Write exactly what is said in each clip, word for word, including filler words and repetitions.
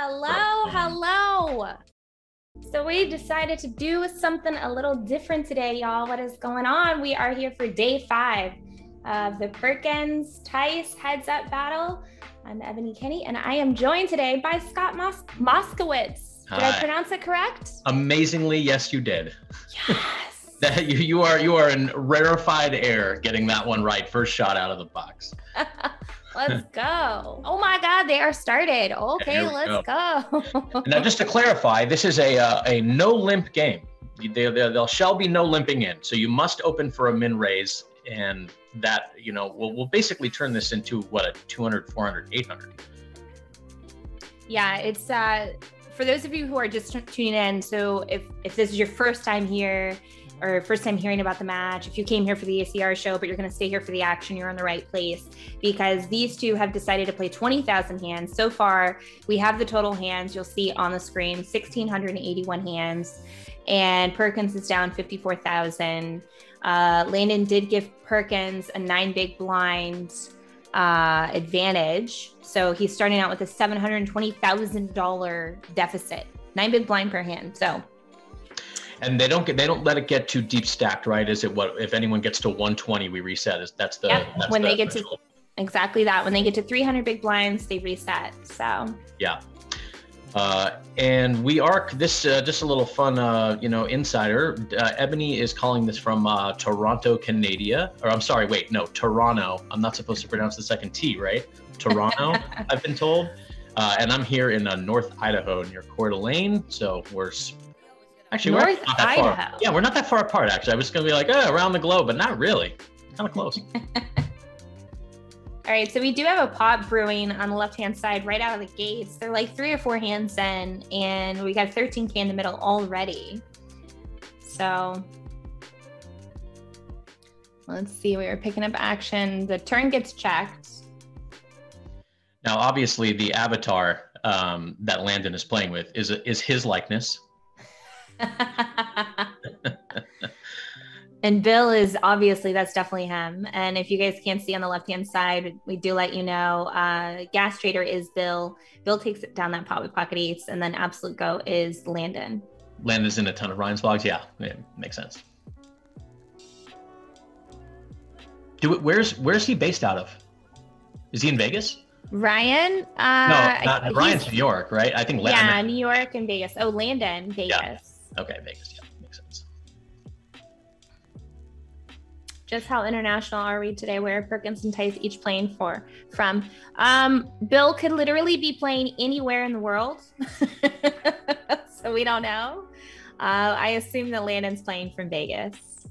Hello, hello. So we decided to do something a little different today, y'all. What is going on? We are here for day five of the Perkins Tice heads up battle. I'm Ebony Kenney, and I am joined today by Scott Mos Moskowitz. Did Hi. I pronounce it correct? Amazingly, yes, you did. Yes. that you, you are you are in rarefied air getting that one right, first shot out of the box. Let's go. Oh my God, they are started. Okay, let's go. go. Now, just to clarify, this is a uh, a no limp game. There, there, there shall be no limping in. So you must open for a min raise, and that, you know, we'll, we'll basically turn this into what, a two hundred, four hundred, eight hundred. Yeah, it's, uh, for those of you who are just tuning in, so if, if this is your first time here, or first time hearing about the match, if you came here for the A C R show, but you're gonna stay here for the action, you're in the right place, because these two have decided to play twenty thousand hands. So far, we have the total hands, you'll see on the screen, one thousand six hundred eighty-one hands, and Perkins is down fifty-four thousand. Uh, Landon did give Perkins a nine big blind uh, advantage. So he's starting out with a seven hundred twenty thousand dollar deficit, nine big blind per hand, so. And they don't get, they don't let it get too deep stacked, right? Is it what if anyone gets to one twenty, we reset? Is that's the yep. that's when the they get threshold. to exactly that when they get to three hundred big blinds, they reset. So yeah, uh, and we are this uh, just a little fun, uh, you know, insider. Uh, Ebony is calling this from uh, Toronto, Canada, or I'm sorry, wait, no, Toronto. I'm not supposed to pronounce the second T, right? Toronto, I've been told, uh, and I'm here in uh, North Idaho near Coeur d'Alene, so we're. Actually, North we're not that Idaho. far. Yeah, we're not that far apart, actually. I was going to be like, oh, around the globe, but not really. Kind of close. All right, so we do have a pot brewing on the left-hand side right out of the gates. They're like three or four hands in, and we got thirteen K in the middle already. So let's see. We are picking up action. The turn gets checked. Now, obviously, the avatar um, that Landon is playing with is, is his likeness. And Bill is obviously, that's definitely him. And if you guys can't see on the left-hand side, we do let you know, uh, Gas Trader is Bill. Bill takes it down that pot with pocket eights, and then Absolute Go is Landon. Landon's in a ton of Ryan's vlogs. Yeah, it makes sense. Do it. Where's, where's he based out of? Is he in Vegas? Ryan? Uh, no, not, Ryan's New York, right? I think Landon. Yeah, New York and Vegas. Oh, Landon, Vegas. Yeah. Okay, Vegas, yeah, makes sense. Just how international are we today? Where are Perkins and Tice each playing for from? Um, Bill could literally be playing anywhere in the world, so we don't know. Uh, I assume that Landon's playing from Vegas.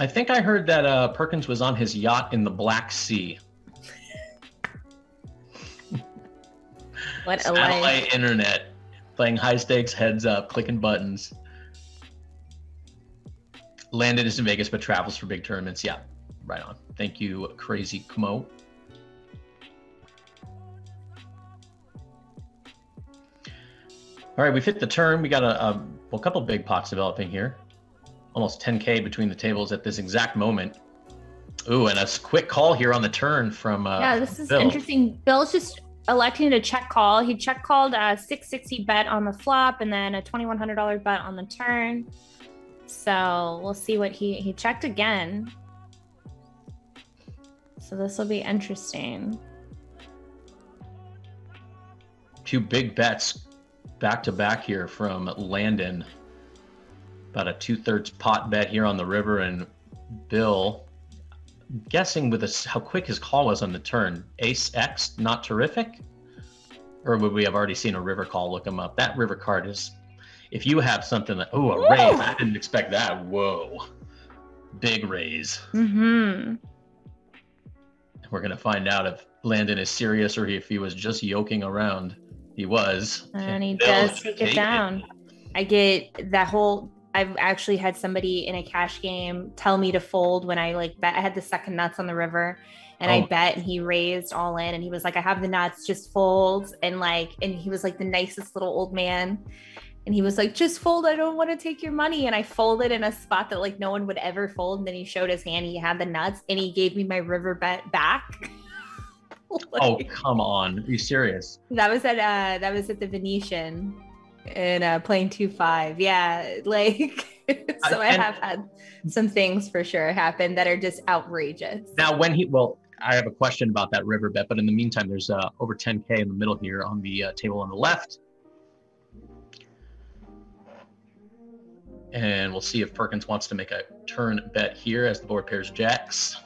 I think I heard that uh, Perkins was on his yacht in the Black Sea. What a life. Satellite internet. Playing high stakes, heads up, clicking buttons. Landon is in Vegas, but travels for big tournaments. Yeah, right on. Thank you, Crazy Kmo. All right, we've hit the turn. We got a, a, well, a couple big pots developing here. Almost ten K between the tables at this exact moment. Ooh, and a quick call here on the turn from uh, yeah, this is Bill. Interesting. Bill's just electing to check call. He check called a six sixty bet on the flop and then a twenty-one hundred dollar bet on the turn. So we'll see what he, he checked again. So this will be interesting. Two big bets back to back here from Landon. About a two thirds pot bet here on the river, and Bill, guessing with this, how quick his call was on the turn. Ace X, not terrific? Or would we have already seen a river call? Look him up. That river card is, if you have something like, oh, a raise, I didn't expect that. Whoa. Big raise. Mm-hmm. We're going to find out if Landon is serious or if he was just yoking around. He was. And he does take it down. I get that whole... I've actually had somebody in a cash game tell me to fold when I like bet. I had the second nuts on the river and oh. I bet, and he raised all in and he was like, I have the nuts, just fold. And like, and he was like the nicest little old man. And he was like, just fold. I don't want to take your money. And I folded in a spot that like no one would ever fold. And then he showed his hand, he had the nuts, and he gave me my river bet back. Like, oh, come on. Are you serious? That was at uh that was at the Venetian in uh plane two five. Yeah, like so I, I have had some things for sure happen that are just outrageous. Now when he well I have a question about that riverbed, but in the meantime there's uh over ten K in the middle here on the uh, table on the left. And we'll see if Perkins wants to make a turn bet here as the board pairs jacks.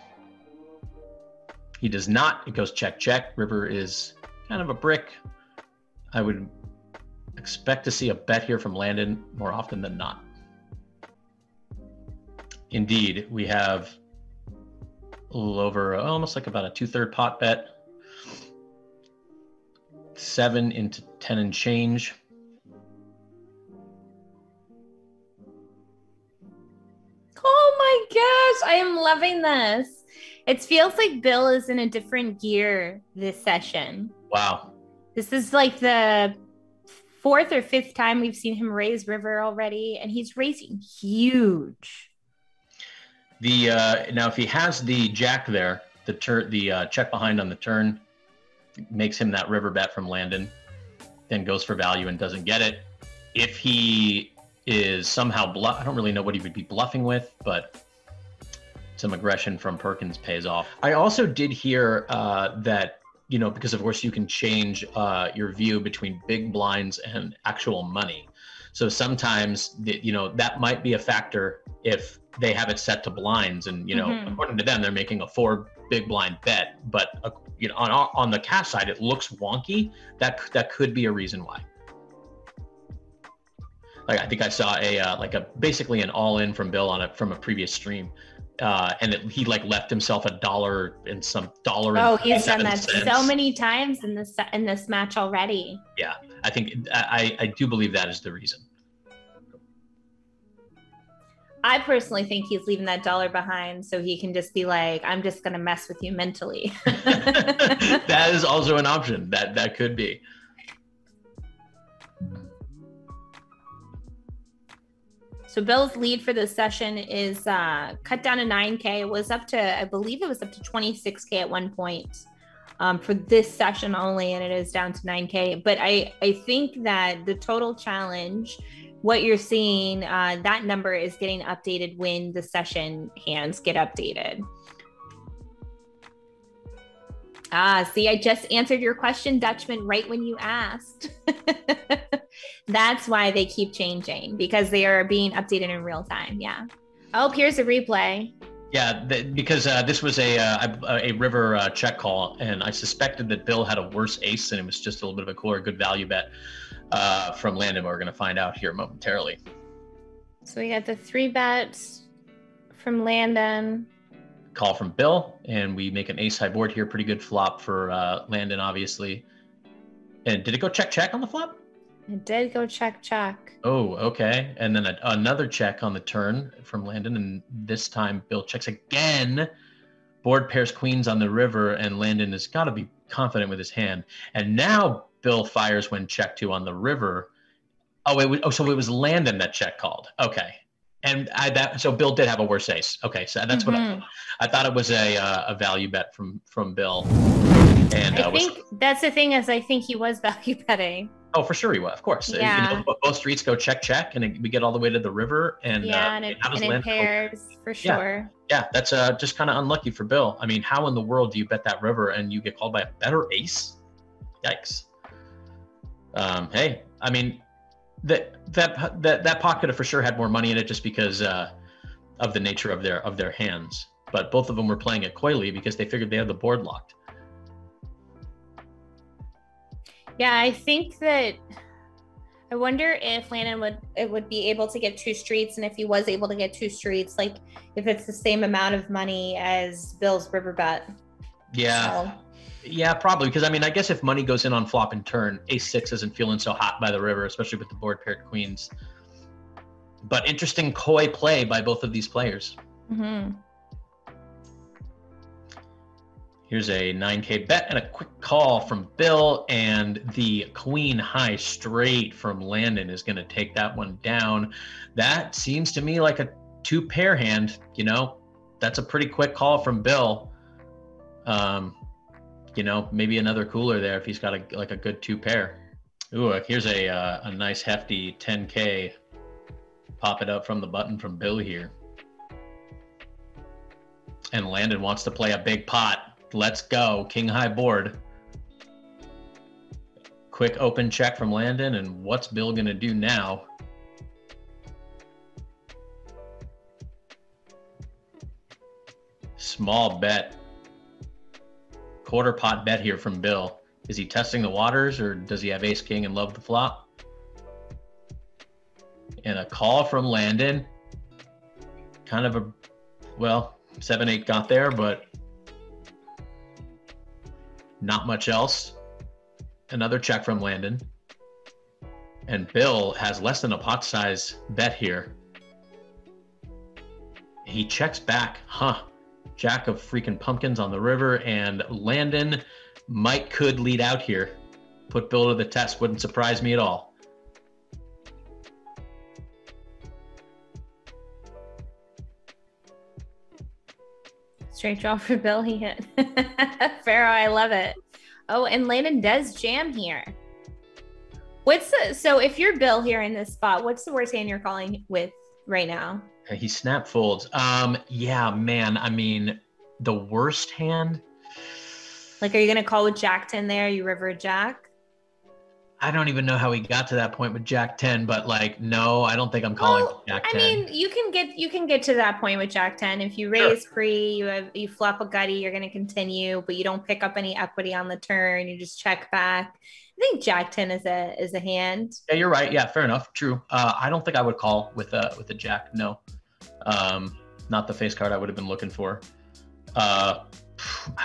He does not. It goes check, check. River is kind of a brick. I would expect to see a bet here from Landon more often than not. Indeed, we have a little over, almost like about a two-third pot bet. Seven into ten and change. Oh my gosh, I am loving this. It feels like Bill is in a different gear this session. Wow. This is like the fourth or fifth time we've seen him raise river already, and he's raising huge. The uh, now, if he has the jack there, the turn, the uh, check behind on the turn makes him that river bet from Landon, then goes for value and doesn't get it. If he is somehow bluff, I don't really know what he would be bluffing with, but some aggression from Perkins pays off. I also did hear uh, that, you know, because of course you can change uh, your view between big blinds and actual money. So sometimes, the, you know, that might be a factor if they have it set to blinds and, you know, mm-hmm. according to them, they're making a four big blind bet, but uh, you know, on, on the cash side, it looks wonky. That, that could be a reason why. Like, I think I saw a, uh, like a, basically an all in from Bill on a, from a previous stream. Uh, and it, he like left himself a dollar and some dollar. Oh, he's done that cents. so many times in this in this match already. Yeah, I think I I do believe that is the reason. I personally think he's leaving that dollar behind so he can just be like, I'm just gonna mess with you mentally. That is also an option. That that could be. So Bill's lead for this session is uh, cut down to nine K. It was up to, I believe it was up to twenty-six K at one point um, for this session only, and it is down to nine K. But I, I think that the total challenge, what you're seeing, uh, that number is getting updated when the session hands get updated. Ah, see, I just answered your question, Dutchman, right when you asked. That's why they keep changing, because they are being updated in real time. Yeah. Oh, here's a replay. Yeah, the, because uh, this was a uh, a river uh, check call, and I suspected that Bill had a worse ace, and it was just a little bit of a cooler good value bet uh, from Landon. But we're going to find out here momentarily. So we got the three bets from Landon. Call from Bill, and we make an ace high board here. Pretty good flop for uh, Landon, obviously. And did it go check, check on the flop? It did go check, check. Oh, okay. And then a, another check on the turn from Landon, and this time Bill checks again. Board pairs queens on the river, and Landon has got to be confident with his hand. And now Bill fires when check to on the river. Oh, it was, oh, so it was Landon that check called. Okay. And I, that, so Bill did have a worse ace. Okay, so that's mm-hmm. what I thought. I thought it was a, uh, a value bet from, from Bill. And I uh, think was, that's the thing is I think he was value betting. Oh, for sure he was, of course. Yeah. You know, both streets go check, check, and it, we get all the way to the river. And, yeah, uh, and it, and it pairs, over. for sure. Yeah, yeah that's uh, just kind of unlucky for Bill. I mean, how in the world do you bet that river and you get called by a better ace? Yikes. Um, hey, I mean, That that that that pocket for sure had more money in it just because uh, of the nature of their of their hands. But both of them were playing it coyly because they figured they had the board locked. Yeah, I think that. I wonder if Landon would it would be able to get two streets, and if he was able to get two streets, like if it's the same amount of money as Bill's river bet. Yeah. So. Yeah, probably, because I mean, I guess if money goes in on flop and turn, ace six isn't feeling so hot by the river, especially with the board paired queens. But interesting coy play by both of these players. Mm-hmm. Here's a nine K bet and a quick call from Bill, and the queen high straight from Landon is going to take that one down. That seems to me like a two pair hand, you know, that's a pretty quick call from Bill. Um, you know, maybe another cooler there if he's got a, like a good two pair. Ooh, here's a uh, a nice hefty ten K. Pop it up from the button from Bill here. And Landon wants to play a big pot. Let's go. King high board. Quick open check from Landon, and what's Bill going to do now? Small bet. Quarter pot bet here from Bill. Is he testing the waters, or does he have ace king and love the flop? And a call from Landon. Kind of a, well, seven eight got there, but not much else. Another check from Landon. And Bill has less than a pot size bet here. He checks back, huh? Jack of freaking pumpkins on the river, and Landon might could lead out here. Put Bill to the test, wouldn't surprise me at all. Straight draw for Bill, he hit. Pharaoh, I love it. Oh, and Landon does jam here. What's the, so if you're Bill here in this spot, what's the worst hand you're calling with right now? He snap folds. Um, yeah, man. I mean, the worst hand. Like, are you gonna call with Jack ten there? You river Jack? I don't even know how he got to that point with Jack ten, but like, no, I don't think I'm calling well, Jack ten. I mean, you can get you can get to that point with Jack ten. If you raise free, you have you flop a gutty, you're gonna continue, but you don't pick up any equity on the turn, you just check back. I think Jack ten is a is a hand. Yeah, you're right. Yeah, fair enough. True. Uh, I don't think I would call with a with a Jack, no. Um, not the face card I would have been looking for. Uh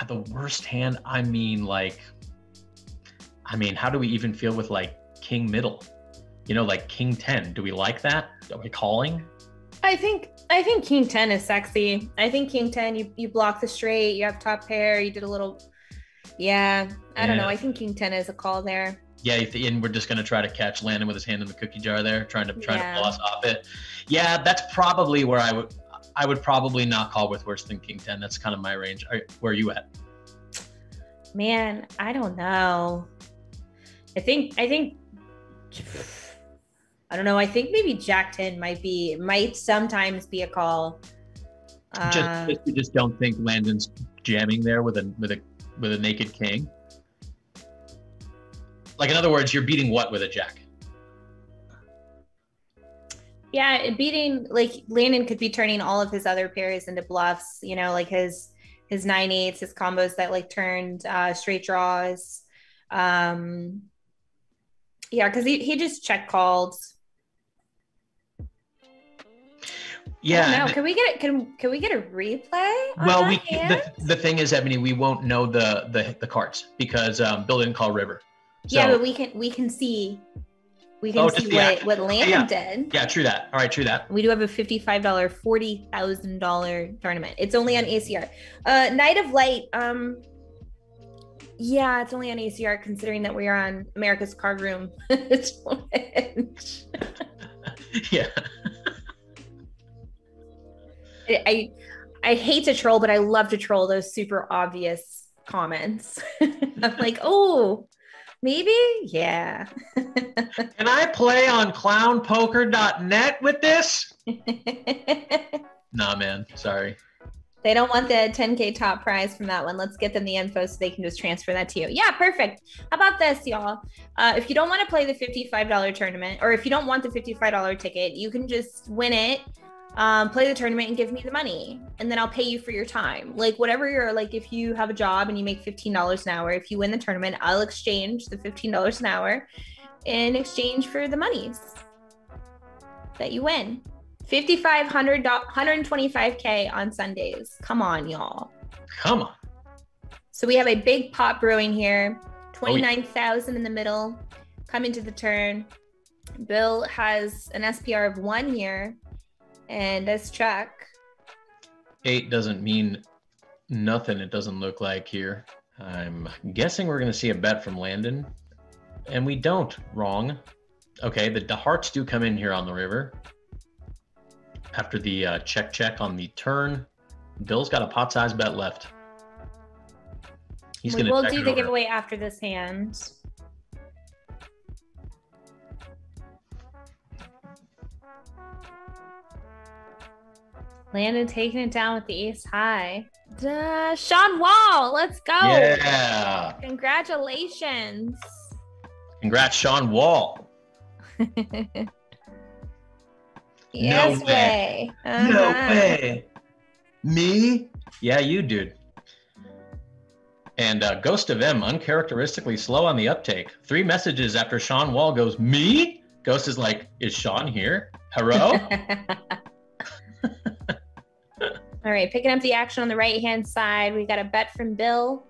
the worst hand, I mean, like I mean, how do we even feel with like king middle, you know, like king ten? Do we like that? Are we calling? I think, I think king ten is sexy. I think king ten, you, you block the straight, you have top pair, you did a little, yeah, I yeah. don't know. I think king ten is a call there. Yeah. And we're just going to try to catch Landon with his hand in the cookie jar there, trying to, trying yeah. to floss off it. Yeah. That's probably where I would, I would probably not call with worse than king ten. That's kind of my range. Are, where are you at? Man, I don't know. I think, I think, I don't know. I think maybe Jack ten might be, might sometimes be a call. Uh, just, just, you just don't think Landon's jamming there with a, with a, with a naked king. Like, in other words, you're beating what with a Jack? Yeah. Beating, like, Landon could be turning all of his other pairs into bluffs, you know, like his, his nine eights, his combos that like turned uh, straight draws. Um, Yeah, because he, he just check called. Yeah. No, can we get it? Can can we get a replay? On well, we the, the thing is, Ebony, we won't know the the the cards because um, Bill didn't call river. So, yeah, but we can we can see we can oh, see what what Landon yeah. did. Yeah, true that. All right, true that. We do have a fifty-five dollar, forty thousand dollar tournament. It's only on A C R. Uh, Night of Light. Um. Yeah, it's only on A C R considering that we are on America's Card Room. It's orange. Yeah. I I hate to troll, but I love to troll those super obvious comments. I'm like, oh, maybe? Yeah. Can I play on clown poker dot net with this? Nah, man. Sorry. They don't want the ten K top prize from that one. Let's get them the info so they can just transfer that to you. Yeah, perfect. How about this, y'all? Uh, if you don't want to play the fifty-five dollar tournament, or if you don't want the fifty-five dollar ticket, you can just win it, um, play the tournament, and give me the money. And then I'll pay you for your time. Like, whatever you're, like, if you have a job and you make fifteen dollars an hour, if you win the tournament, I'll exchange the fifteen dollars an hour in exchange for the monies that you win. fifty-five hundred, one twenty-five K on Sundays. Come on, y'all. Come on. So we have a big pot brewing here. twenty-nine thousand oh, yeah. in the middle. Coming to the turn. Bill has an S P R of one here. And this check. Eight doesn't mean nothing, it doesn't look like here. I'm guessing we're going to see a bet from Landon. And we don't. Wrong. Okay, the, the hearts do come in here on the river. After the uh, check check on the turn, Bill's got a pot size bet left. He's we will do the giveaway after this hand. Landon taking it down with the ace high. Duh. Sean Wall, let's go. Yeah. Congratulations. Congrats, Sean Wall. Yes, no way. way. Uh-huh. No way. Me? Yeah, you, dude. And uh, Ghost of M, uncharacteristically slow on the uptake. Three messages after Sean Wall goes, me? Ghost is like, is Sean here? Hello? All right, picking up the action on the right-hand side. We got a bet from Bill.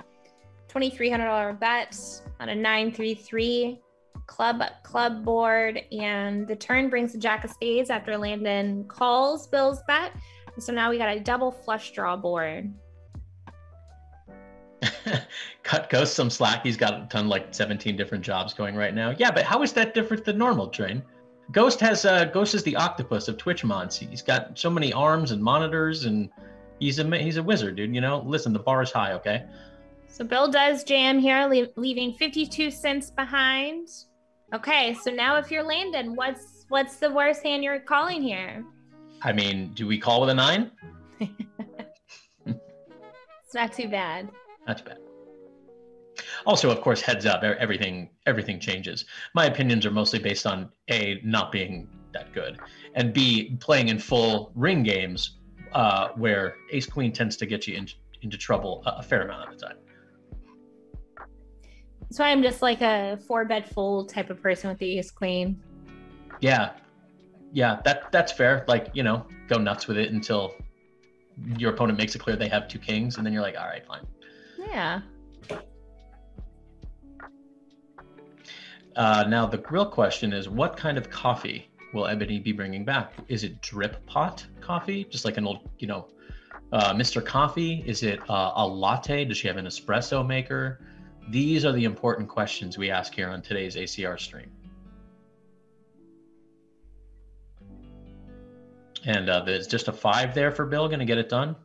twenty-three hundred dollar bet on a nine three three club club board. And the turn brings the jack of spades after Landon calls Bill's bet. And so now we got a double flush draw board. Cut Ghost some slack. He's got a ton, like seventeen different jobs going right now. Yeah, but how is that different than normal, Trine? Ghost has uh, Ghost is the octopus of Twitchmons. He's got so many arms and monitors, and he's a he's a wizard, dude. You know, listen, the bar is high, okay? So Bill does jam here, leaving fifty-two cents behind. Okay, so now if you're Landon, what's what's the worst hand you're calling here? I mean, do we call with a nine? It's not too bad. Not too bad. Also, of course, heads up, everything everything changes. My opinions are mostly based on A, not being that good, and B, playing in full ring games uh, where ace-queen tends to get you in, into trouble a, a fair amount of the time. That's why I'm just like a four-bet fold type of person with the ace-queen. Yeah. Yeah, that that's fair. Like, you know, go nuts with it until your opponent makes it clear they have two kings, and then you're like, all right, fine. Yeah. Uh, now, the real question is, what kind of coffee will Ebony be bringing back? Is it drip pot coffee? Just like an old, you know, uh, Mister Coffee? Is it uh, a latte? Does she have an espresso maker? These are the important questions we ask here on today's A C R stream. And uh, there's just a five there for Bill. Going to get it done.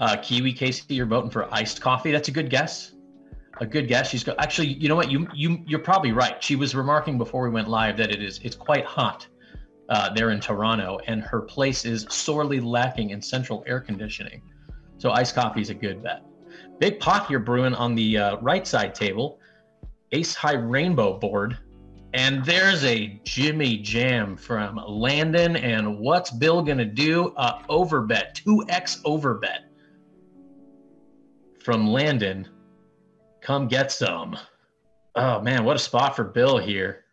Uh, Kiwi Casey, you're voting for iced coffee. That's a good guess. A good guess. She's go actually, you know what? You you you're probably right. She was remarking before we went live that it is it's quite hot uh, there in Toronto, and her place is sorely lacking in central air conditioning. So iced coffee is a good bet. Big pot here brewing on the uh, right side table, ace high rainbow board, and there's a Jimmy Jam from Landon. And what's Bill gonna do? Uh, overbet, two X overbet from Landon. Come get some. Oh, man, what a spot for Bill here.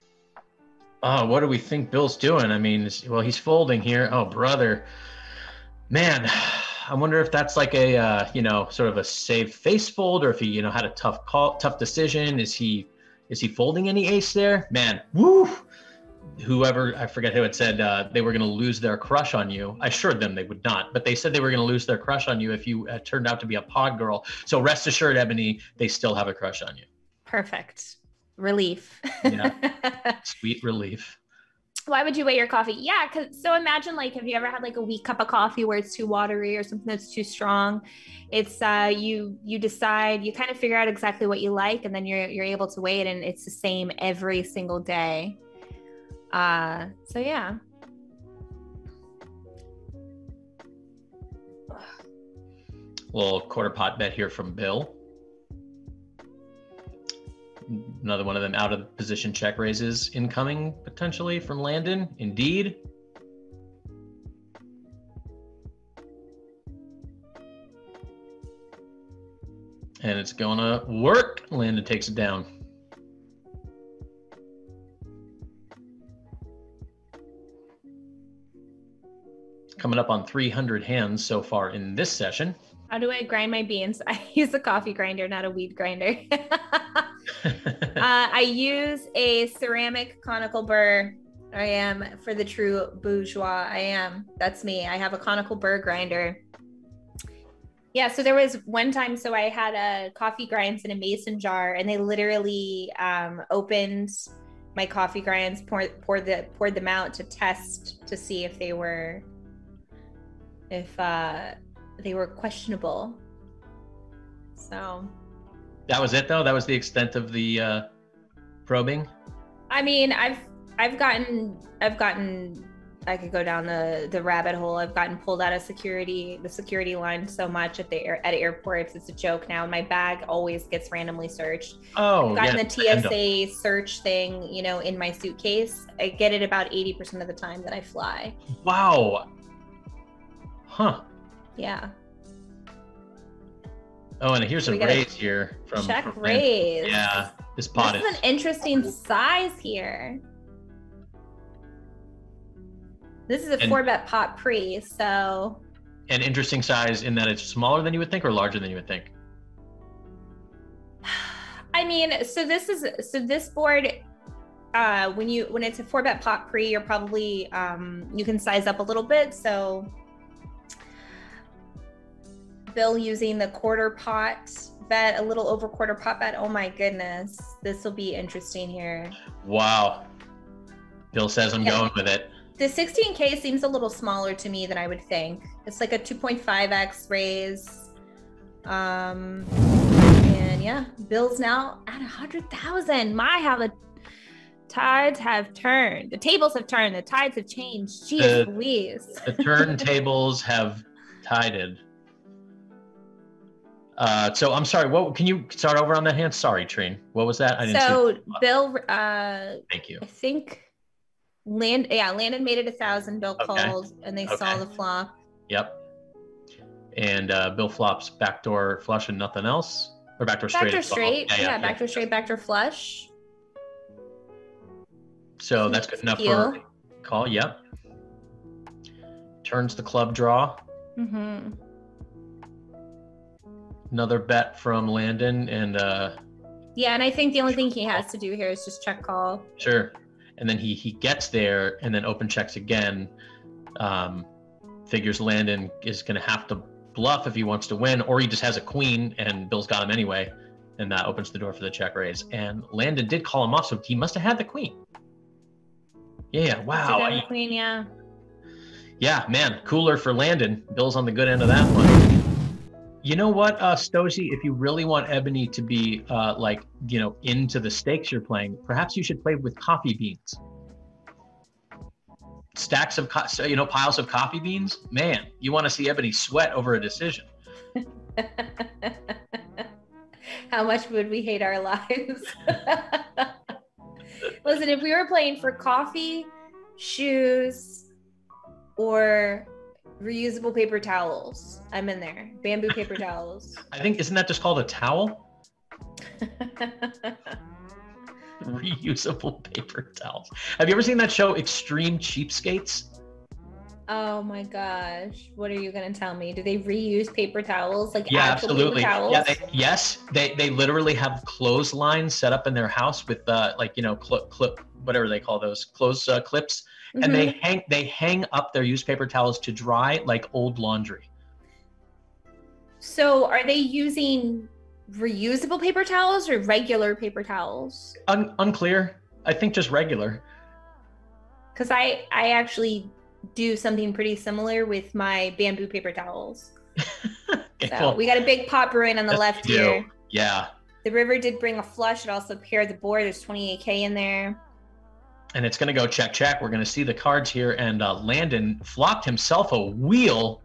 Oh, what do we think Bill's doing? I mean, well, he's folding here. Oh, brother. Man, I wonder if that's like a, uh, you know, sort of a save face fold, or if he, you know, had a tough call, tough decision. Is he, is he folding any ace there? Man, woo. Whoever, I forget who had said uh, they were going to lose their crush on you. I assured them they would not, but they said they were going to lose their crush on you if you uh, turned out to be a pod girl. So rest assured, Ebony, they still have a crush on you. Perfect. Relief. Yeah. Sweet relief. Why would you weigh your coffee? Yeah, because so imagine, like, have you ever had like a weak cup of coffee where it's too watery or something that's too strong? It's uh, you you decide, you kind of figure out exactly what you like, and then you're you're able to weigh it, and it's the same every single day. Uh, so yeah. Little quarter pot bet here from Bill. Another one of them out of position check raises incoming potentially from Landon. Indeed. And it's gonna work. Landon takes it down. Coming up on three hundred hands so far in this session. How do I grind my beans? I use a coffee grinder, not a weed grinder. uh, I use a ceramic conical burr. I am for the true bourgeois. I am. That's me. I have a conical burr grinder. Yeah, so there was one time, so I had a coffee grinds in a mason jar, and they literally um, opened my coffee grinds, poured, poured, the, poured them out to test to see if they were... if uh, they were questionable. So that was it though? That was the extent of the uh, probing? I mean, I've I've gotten I've gotten I could go down the, the rabbit hole. I've gotten pulled out of security, the security line so much at the air, at airports. It's a joke now. My bag always gets randomly searched. Oh, I've gotten yeah, the T S A search thing, you know, in my suitcase. I get it about eighty percent of the time that I fly. Wow. Huh. Yeah. Oh, and here's so a raise here. From check from raise. Yeah, this pot this is, is an interesting size here. This is a and, four bet pot pre, so. An interesting size in that it's smaller than you would think or larger than you would think? I mean, so this is, so this board, uh, when you, when it's a four bet pot pre, you're probably, um, you can size up a little bit. So Bill using the quarter pot bet, a little over quarter pot bet. Oh my goodness. This will be interesting here. Wow. Bill says I'm yeah. going with it. The sixteen K seems a little smaller to me than I would think. It's like a two point five X raise. Um, and yeah, Bill's now at one hundred thousand. My, how the tides have turned. The tables have turned. The tides have changed. Jeez Louise. The turntables have tided. Uh, so I'm sorry, what, can you start over on that hand? Sorry, Trine. What was that? I didn't so see Bill, uh, thank you. I think... Land, yeah, Landon made it a thousand. Bill okay. called, and they okay. saw the flop. Yep. And uh, Bill flops backdoor flush and nothing else, or backdoor straight. Backdoor straight, yeah, yeah, yeah, backdoor yeah. straight, backdoor flush. So that's good enough Deal. for a call. Yep. Turns the club draw. Mm-hmm. Another bet from Landon, and uh, yeah, and I think the only thing he has to do here is just check call. Sure. And then he, he gets there and then open checks again. Um, figures Landon is going to have to bluff if he wants to win, or he just has a queen and Bill's got him anyway. And that opens the door for the check raise. And Landon did call him off, so he must have had the queen. Yeah, wow. I, the queen, yeah. Yeah, man, cooler for Landon. Bill's on the good end of that one. You know what, uh, Stozy, if you really want Ebony to be uh, like, you know, into the stakes you're playing, perhaps you should play with coffee beans. Stacks of, co so, you know, piles of coffee beans. Man, you want to see Ebony sweat over a decision. How much would we hate our lives? Listen, if we were playing for coffee, shoes, or reusable paper towels, I'm in there. Bamboo paper towels. I think, isn't that just called a towel? Reusable paper towels. Have you ever seen that show, Extreme Cheapskates? Oh my gosh. What are you going to tell me? Do they reuse paper towels? Like yeah, actual absolutely. Paper towels? Yeah, they, yes. They, they literally have clotheslines set up in their house with uh, like, you know, clip, clip, whatever they call those, clothes uh, clips. And mm-hmm. they hang they hang up their used paper towels to dry like old laundry. So are they using reusable paper towels or regular paper towels? Un unclear. I think just regular. Because I, I actually do something pretty similar with my bamboo paper towels. Okay, so well, we got a big pot brewing on the left here. Yeah. The river did bring a flush. It also paired the board. There's twenty-eight K in there. And it's going to go check, check. We're going to see the cards here. And uh, Landon flopped himself a wheel.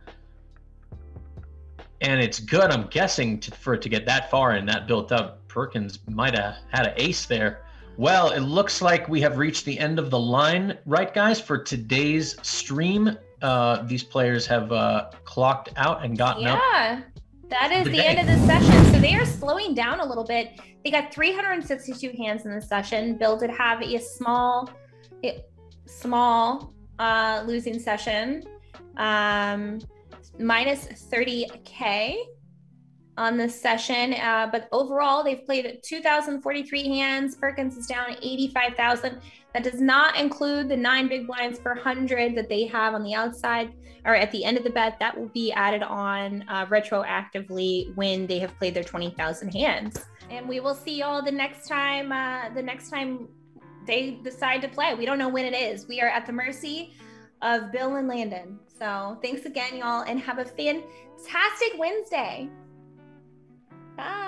And it's good, I'm guessing, to, for it to get that far and that built up. Perkins might have had an ace there. Well, it looks like we have reached the end of the line, right, guys, for today's stream. Uh, these players have uh, clocked out and gotten yeah. up. Yeah, that is the, the end of the session. So they are slowing down a little bit. They got three hundred sixty-two hands in the session. Bill did have a small, a small uh, losing session, um, minus thirty K on this session. Uh, but overall, they've played two thousand forty-three hands. Perkins is down eighty-five thousand. That does not include the nine big blinds per hundred that they have on the outside or at the end of the bet. That will be added on uh, retroactively when they have played their twenty thousand hands. And we will see y'all the next time, uh, the next time they decide to play. We don't know when it is. We are at the mercy of Bill and Landon. So thanks again, y'all, and have a fantastic Wednesday. Bye.